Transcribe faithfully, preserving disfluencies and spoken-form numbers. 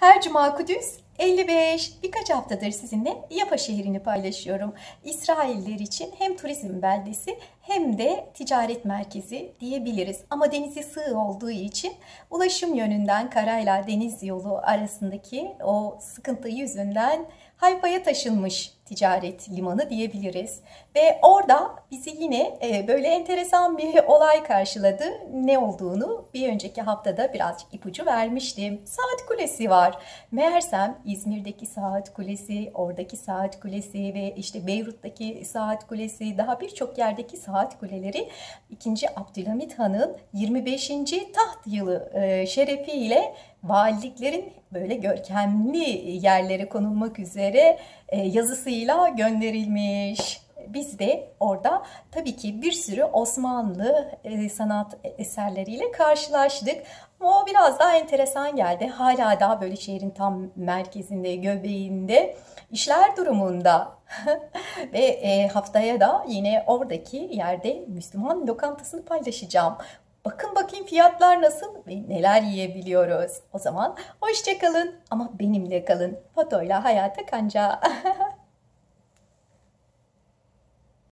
Her Cuma Kudüs elli beş. Birkaç haftadır sizinle Yafa şehrini paylaşıyorum. İsrailler için hem turizm beldesi hem de ticaret merkezi diyebiliriz. Ama denizi sığ olduğu için ulaşım yönünden karayla deniz yolu arasındaki o sıkıntı yüzünden Hayfa'ya taşınmış ticaret limanı diyebiliriz. Ve orada bizi yine böyle enteresan bir olay karşıladı. Ne olduğunu bir önceki haftada birazcık ipucu vermiştim. Saat kulesi var. Meğersem İzmir'deki saat kulesi, oradaki saat kulesi ve işte Beyrut'taki saat kulesi, daha birçok yerdeki saat kuleleri ikinci. Abdülhamit Han'ın yirmi beşinci taht yılı şerefiyle valiliklerin böyle görkemli yerlere konulmak üzere yazısıyla gönderilmiş. Biz de orada tabii ki bir sürü Osmanlı sanat eserleriyle karşılaştık. Ama o biraz daha enteresan geldi. Hala daha böyle şehrin tam merkezinde, göbeğinde işler durumunda. Ve e, haftaya da yine oradaki yerde Müslüman lokantasını paylaşacağım. Bakın bakayım fiyatlar nasıl ve neler yiyebiliyoruz. O zaman hoşça kalın ama benimle kalın. Fatoyla Hayata Kanca.